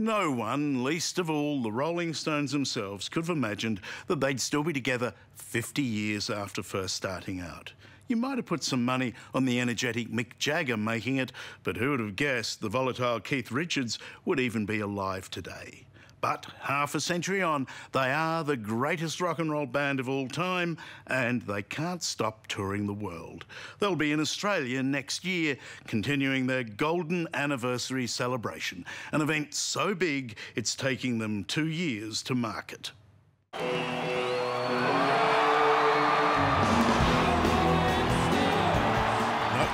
No one, least of all the Rolling Stones themselves, could have imagined that they'd still be together 50 years after first starting out. You might have put some money on the energetic Mick Jagger making it, but who would have guessed the volatile Keith Richards would even be alive today? But half a century on, they are the greatest rock and roll band of all time, and they can't stop touring the world. They'll be in Australia next year, continuing their golden anniversary celebration, an event so big it's taking them 2 years to market. Not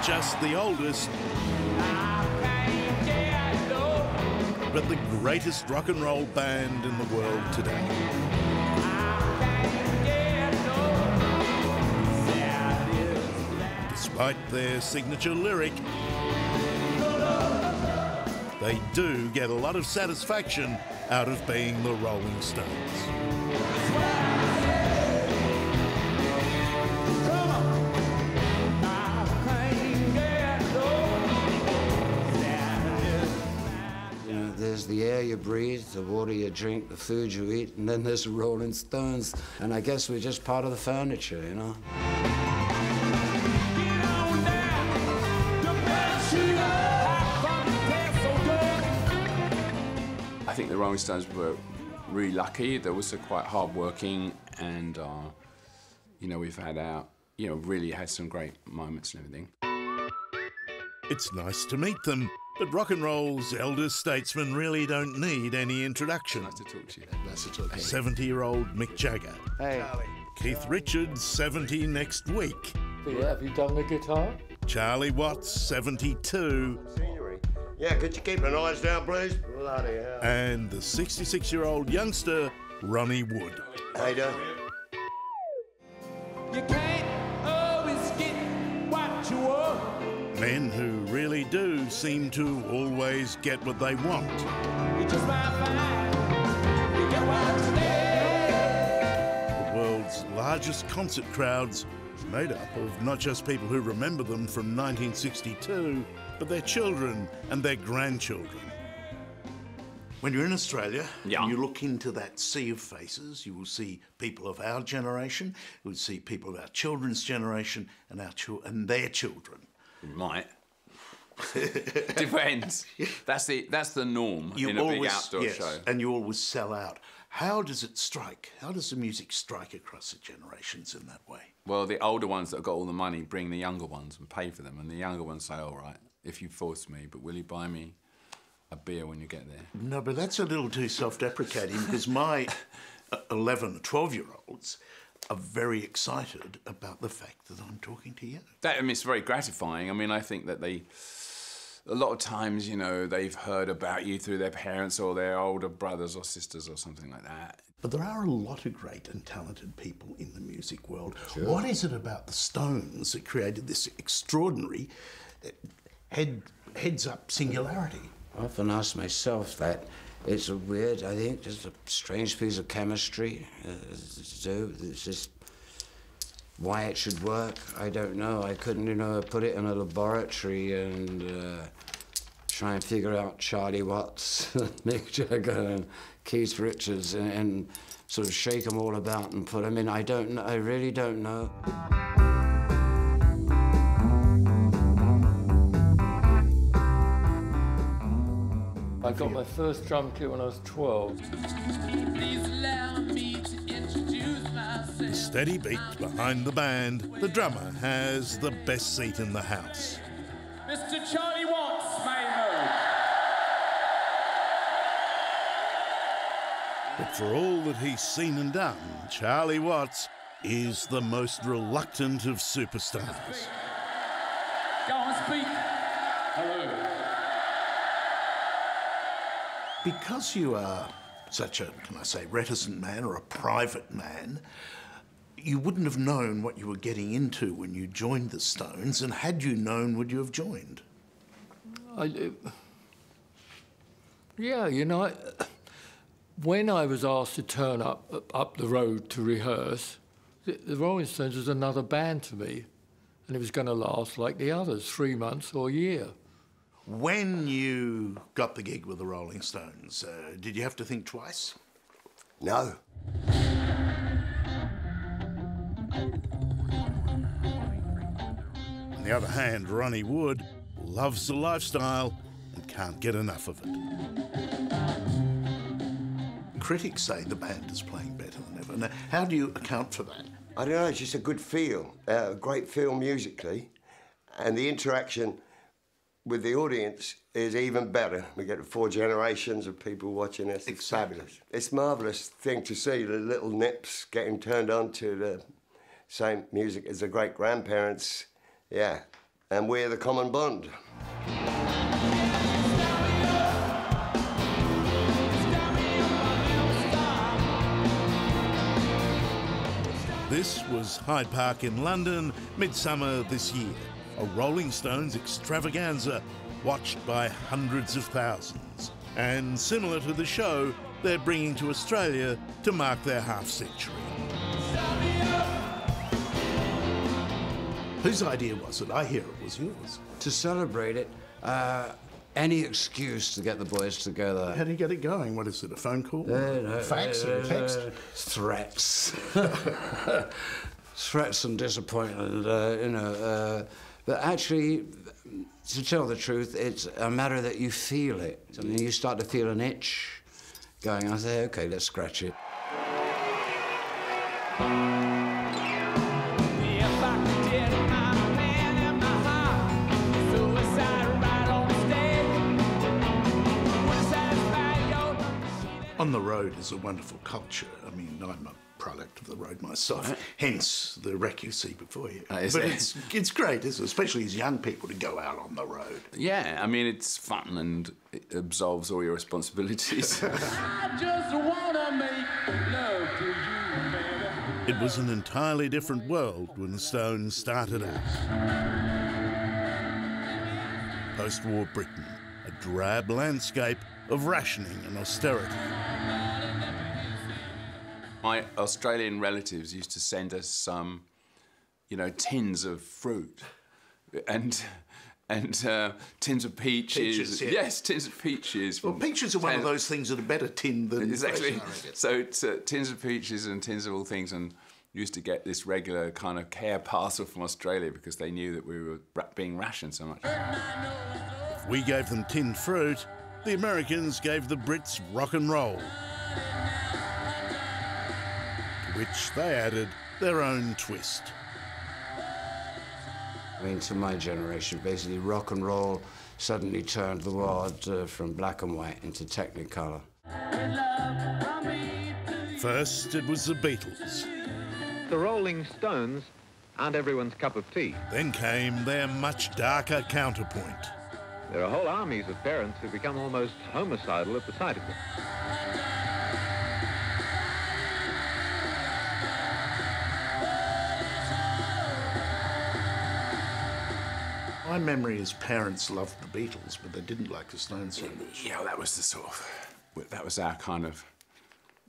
just the oldest, but the greatest rock and roll band in the world today. Despite their signature lyric, they do get a lot of satisfaction out of being the Rolling Stones. The air you breathe, the water you drink, the food you eat, and then there's Rolling Stones. And I guess we're just part of the furniture, you know? I think the Rolling Stones were really lucky. They were also quite hard-working, and, you know, we've had our, you know, really had some great moments and everything. It's nice to meet them. But rock and roll's elder statesmen really don't need any introduction. Nice to talk to you. Nice to talk to you. 70-year-old Mick Jagger. Hey. Keith Richards, 70 next week. Yeah, have you done the guitar? Charlie Watts, 72. Scenery. Yeah, could you keep an eyes down, please? Bloody hell. And the 66-year-old youngster, Ronnie Wood. Hey, Dad. You can't always get what you want. Men who really do seem to always get what they want. You just might find you get what you need. The world's largest concert crowds, made up of not just people who remember them from 1962, but their children and their grandchildren. When you're in Australia, and you look into that sea of faces, you will see people of our generation, you will see people of our children's generation and, their children. Might. Depends. That's the norm in a big outdoor show. And you always sell out. How does it strike? How does the music strike across the generations in that way? Well, the older ones that have got all the money bring the younger ones and pay for them, and the younger ones say, all right, if you force me, but will you buy me a beer when you get there? No, but that's a little too self-deprecating because my 11 or 12-year-olds are very excited about the fact that I'm talking to you. That, I mean, it's very gratifying. I mean, I think that they, a lot of times, you know, they've heard about you through their parents or their older brothers or sisters or something like that. But there are a lot of great and talented people in the music world. Sure. What is it about the Stones that created this extraordinary heads-up singularity? I often ask myself that. It's a weird, I think, just a strange piece of chemistry. It's just why it should work, I don't know. I couldn't, you know, put it in a laboratory and try and figure out Charlie Watts, Mick Jagger and Keith Richards and sort of shake them all about and put them in. I don't know, I really don't know. I got my first drum kit when I was 12. Please allow me to introduce myself. Steady beat behind the band, the drummer has the best seat in the house. Mr. Charlie Watts, Mayho. But for all that he's seen and done, Charlie Watts is the most reluctant of superstars. Go on, speak. Hello. Because you are such a, can I say, reticent man or a private man, you wouldn't have known what you were getting into when you joined the Stones, and had you known, would you have joined? Yeah, you know, when I was asked to turn up the road to rehearse, the Rolling Stones was another band to me, and it was going to last like the others, 3 months or a year. When you got the gig with the Rolling Stones, did you have to think twice? No. On the other hand, Ronnie Wood loves the lifestyle and can't get enough of it. Critics say the band is playing better than ever. Now, how do you account for that? I don't know, it's just a good feel, great feel musically, and the interaction with the audience is even better. We get 4 generations of people watching us. It's fabulous. It's a marvellous thing to see, the little nips getting turned on to the same music as the great-grandparents. Yeah, and we're the common bond. This was Hyde Park in London, midsummer this year. A Rolling Stones extravaganza watched by hundreds of thousands. And similar to the show they're bringing to Australia to mark their half-century. Whose idea was it? I hear it was yours. To celebrate it, any excuse to get the boys together. How do you get it going? What is it, a phone call? No, fax or text? Threats. Threats and disappointment, you know. But actually, to tell the truth, it's a matter that you feel it. I mean, you start to feel an itch going, I say, OK, let's scratch it. On the road is a wonderful culture. I mean, I'm a product of the road myself, hence the wreck you see before you. But it's great, isn't it? Especially as young people, to go out on the road. Yeah, I mean, it's fun and it absolves all your responsibilities. I just wanna make love to you, baby. It was an entirely different world when the Stones started out. Post-war Britain, a drab landscape of rationing and austerity. My Australian relatives used to send us some, you know, tins of fruit and tins of peaches. Yes, tins of peaches. Well, peaches are one of those things that are better tinned than... Exactly. So it's, tins of peaches and tins of all things, and used to get this regular kind of care parcel from Australia because they knew that we were being rationed so much. If we gave them tinned fruit, the Americans gave the Brits rock and roll, which they added their own twist. I mean, to my generation, basically, rock and roll suddenly turned the world from black and white into Technicolor. First, it was the Beatles. The Rolling Stones aren't everyone's cup of tea. Then came their much darker counterpoint. There are whole armies of parents who become almost homicidal at the sight of them. My memory is parents loved the Beatles, but they didn't like the Stones so much. Yeah, well, that was the sort of... That was our kind of,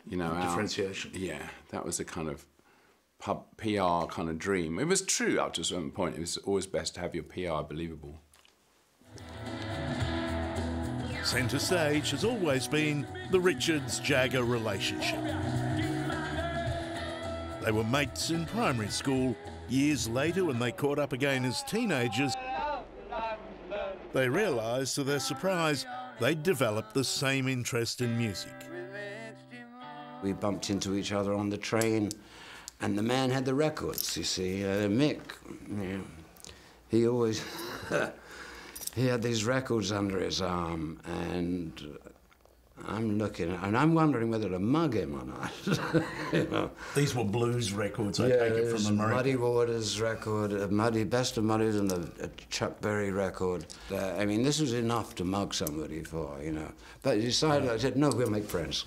you know... Differentiation. Yeah, that was the kind of PR kind of dream. It was true up to a certain point. It was always best to have your PR believable. Centre stage has always been the Richards-Jagger relationship. They were mates in primary school. Years later, when they caught up again as teenagers, they realised, to their surprise, they'd developed the same interest in music. We bumped into each other on the train, and the man had the records, you see. Mick, yeah, he always... he had these records under his arm, and I'm looking, and I'm wondering whether to mug him or not. You know? These were blues records, I take it, from the American. Muddy Waters record, Best of Muddies, and a Chuck Berry record. I mean, this was enough to mug somebody for, you know. But he decided, I said, no, we'll make friends.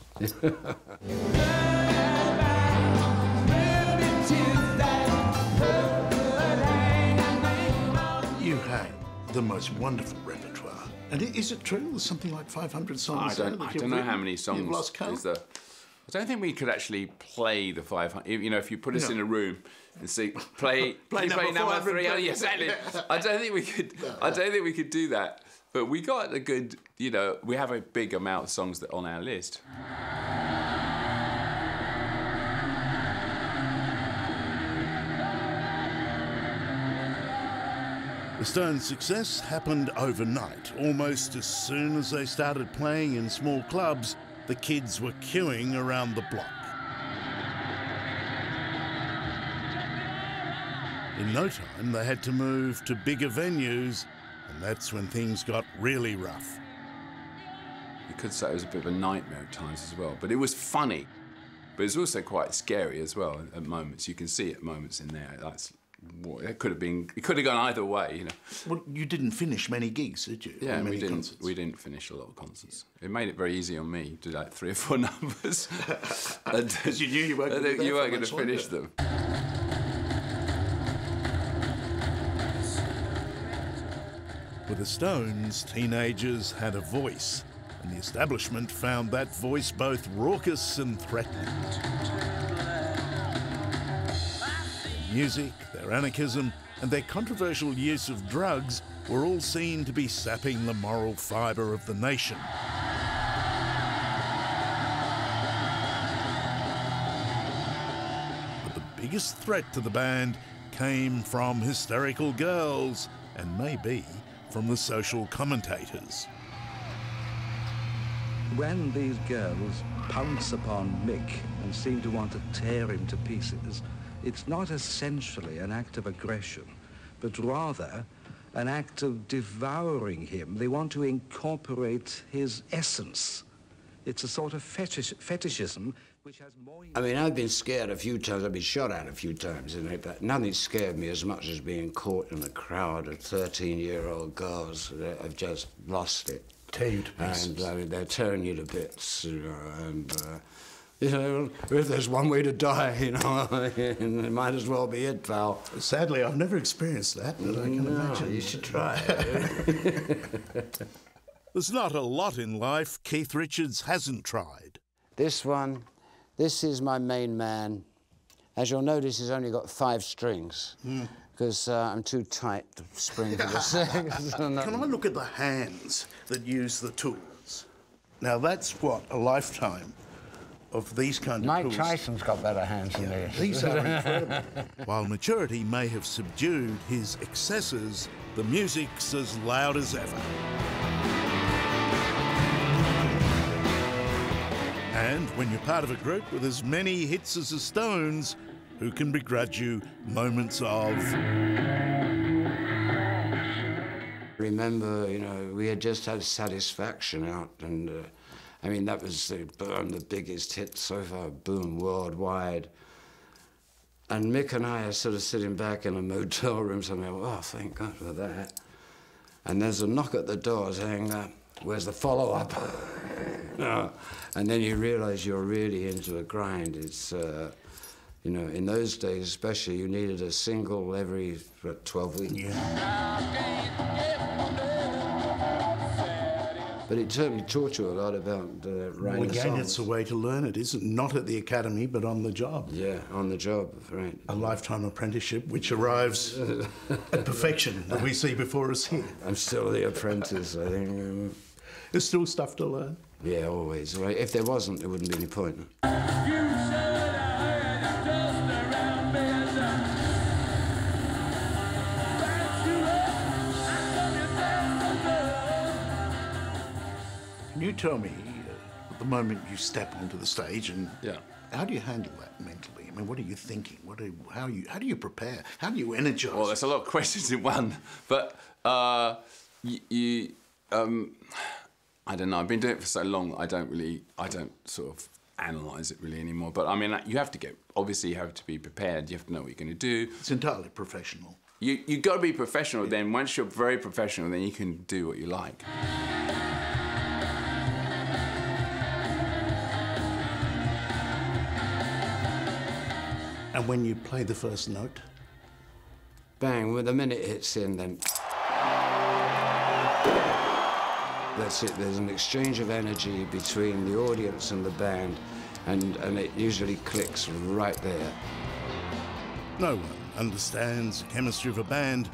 You had the most wonderful repertoire. And is it true there's something like 500 songs? I don't know how many songs. You've lost count? I don't think we could actually play the 500. You know, if you put us in a room and say, play number 300, exactly. I don't think we could. I don't think we could do that. But we got a good, you know, we have a big amount of songs that on our list. The Stones' success happened overnight. Almost as soon as they started playing in small clubs, the kids were queuing around the block. In no time, they had to move to bigger venues, and that's when things got really rough. You could say it was a bit of a nightmare at times as well, but it was funny. But it was also quite scary as well at moments. You can see at moments in there, that's... Well, it could have been. It could have gone either way, you know. Well, you didn't finish many gigs, did you? Yeah, we didn't. Concerts? We didn't finish a lot of concerts. Yeah. It made it very easy on me to do like 3 or 4 numbers, because you knew you weren't going to finish them. With the Stones, teenagers had a voice, and the establishment found that voice both raucous and threatening. Music, their anarchism, and their controversial use of drugs were all seen to be sapping the moral fibre of the nation. But the biggest threat to the band came from hysterical girls, and maybe from the social commentators. When these girls pounce upon Mick and seem to want to tear him to pieces, it's not essentially an act of aggression, but rather an act of devouring him. They want to incorporate his essence. It's a sort of fetishism which has more... I mean, I've been scared a few times. I've been shot at a few times, but nothing scared me as much as being caught in a crowd of 13-year-old girls that have just lost it. Tear you to pieces. And I mean, they're tearing you to bits, you know, and... You know, if there's one way to die, you know, it might as well be it, pal. Sadly, I've never experienced that, but I can imagine. You should try. There's not a lot in life Keith Richards hasn't tried. This one, this is my main man. As you'll notice, he's only got 5 strings, because I'm too tight to spring to the strings. Can I look at the hands that use the tools? Now, that's what a lifetime of these kind of tools. Mike Tyson's got better hands than these. These are incredible. While maturity may have subdued his excesses, the music's as loud as ever. And when you're part of a group with as many hits as the Stones, who can begrudge you moments of... Remember, you know, we had just had Satisfaction out, and... I mean, that was the biggest hit so far, boom, worldwide. And Mick and I are sort of sitting back in a motel room somewhere, oh, thank God for that. And there's a knock at the door saying, where's the follow-up? No. And then you realise you're really into a grind. It's, you know, in those days especially, you needed a single every, 12 weeks. But it certainly taught you a lot about writing songs. Well, again, it's a way to learn it, isn't it? Not at the academy, but on the job. Yeah, on the job, right. A lifetime apprenticeship which arrives at perfection that we see before us here. I'm still the apprentice, I think. There's still stuff to learn. Yeah, always. Right? If there wasn't, there wouldn't be any point. You tell me, at the moment you step onto the stage, and how do you handle that mentally? I mean, what are you thinking? How do you prepare? How do you energise? Well, there's a lot of questions in one, but I don't know. I've been doing it for so long. I don't sort of analyse it really anymore. But I mean, you have to get. Obviously, you have to be prepared. You have to know what you're going to do. It's entirely professional. You got to be professional. Yeah. Then once you're very professional, then you can do what you like. And when you play the first note? Bang, well, the minute it hits in, then... That's it, there's an exchange of energy between the audience and the band, and it usually clicks right there. No one understands the chemistry of a band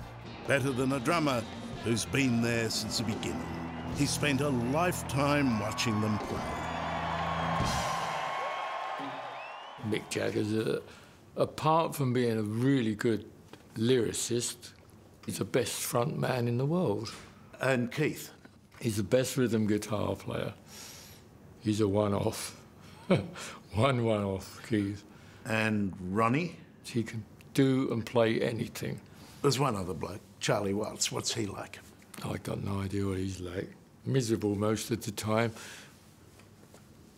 better than a drummer who's been there since the beginning. He spent a lifetime watching them play. Mick Jagger's, apart from being a really good lyricist, he's the best front man in the world. And Keith? He's the best rhythm guitar player. He's a one-off. One-off, Keith. And Ronnie? He can do and play anything. There's one other bloke, Charlie Watts. What's he like? I got no idea what he's like. Miserable most of the time.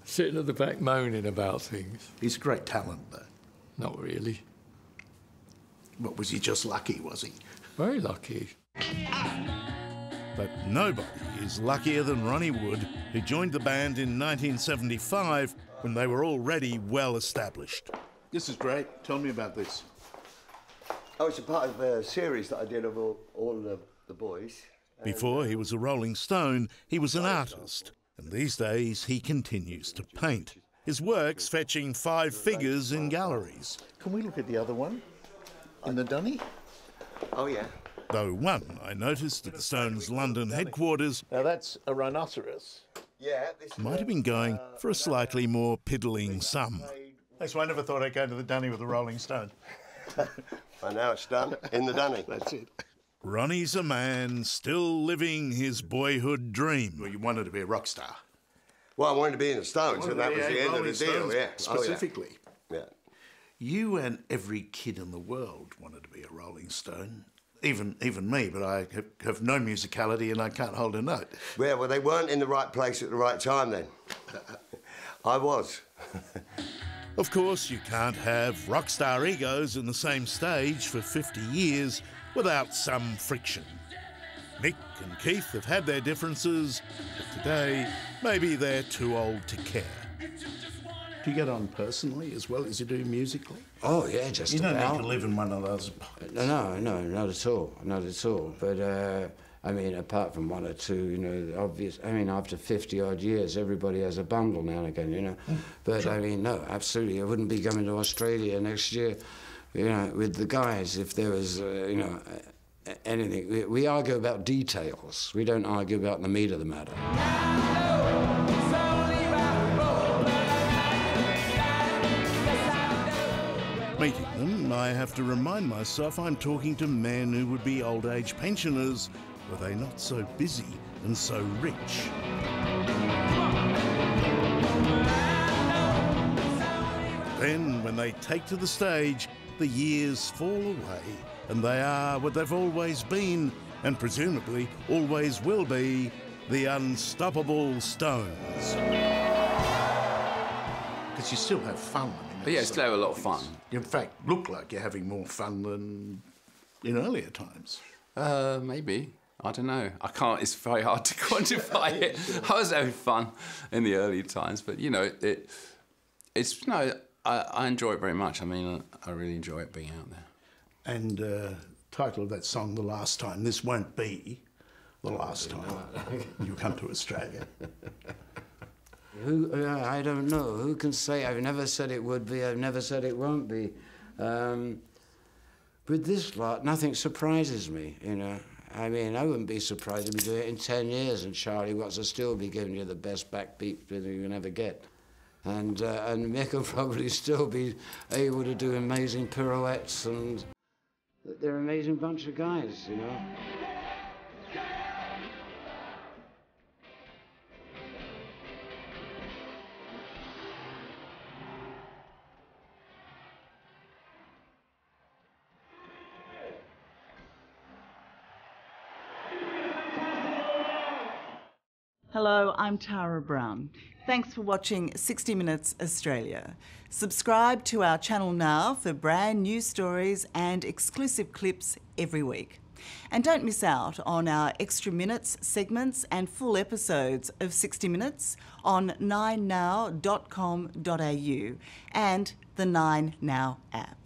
Sitting at the back moaning about things. He's a great talent, though. Not really. What, was he just lucky, was he? Very lucky. But nobody is luckier than Ronnie Wood, who joined the band in 1975 when they were already well established. This is great. Tell me about this. Oh, it's a part of a series that I did of all the boys. Before he was a Rolling Stone, he was an artist, and these days he continues to paint. His work's fetching five figures in galleries. Can we look at the other one? In the dunny? Oh, yeah. Though one I noticed at the Stones' London headquarters... Now, that's a rhinoceros. Yeah, this might have been going for a slightly more piddling sum. That's why I never thought I'd go to the dunny with a Rolling Stone. I know it's done. In the dunny. That's it. Ronnie's a man still living his boyhood dream. Well, you wanted to be a rock star. Well, I wanted to be in the Stones, and that was the end of the deal, yeah. Specifically. Oh, yeah. You and every kid in the world wanted to be a Rolling Stone. Even me, but I have no musicality and I can't hold a note. Yeah, well, they weren't in the right place at the right time then. I was. Of course, you can't have rock star egos in the same stage for 50 years without some friction. Mick and Keith have had their differences, but today, maybe they're too old to care. Do you get on personally as well as you do musically? Oh, yeah, just about. You don't need to live in one of those pockets. No, not at all, not at all. But, I mean, apart from one or two, you know, obvious... I mean, after 50-odd years, everybody has a bundle now and again, you know. But, I mean, no, absolutely, I wouldn't be coming to Australia next year, you know, with the guys if there was, you know, anything. We argue about details. We don't argue about the meat of the matter. Meeting them, I have to remind myself I'm talking to men who would be old-age pensioners were they not so busy and so rich. Then, when they take to the stage, the years fall away and they are what they've always been and presumably always will be, the unstoppable Stones. Because you still have fun. But yeah, still have a lot of fun. You, in fact, look like you're having more fun than in earlier times. Maybe. I don't know. I can't. It's very hard to quantify it. Sure. I was having fun in the early times, but, you know, it's... No, I enjoy it very much. I mean, I really enjoy it being out there. And title of that song, The Last Time, this won't be the last time you come to Australia. Who, I don't know. Who can say? I've never said it would be. I've never said it won't be. With this lot, nothing surprises me, you know. I mean, I wouldn't be surprised if we do it in 10 years and Charlie Watts will still be giving you the best backbeat that you can ever get. And Mick will probably still be able to do amazing pirouettes and... They're an amazing bunch of guys, you know. Hello, I'm Tara Brown. Thanks for watching 60 Minutes Australia. Subscribe to our channel now for brand new stories and exclusive clips every week. And don't miss out on our extra minutes, segments and full episodes of 60 Minutes on 9now.com.au and the 9Now app.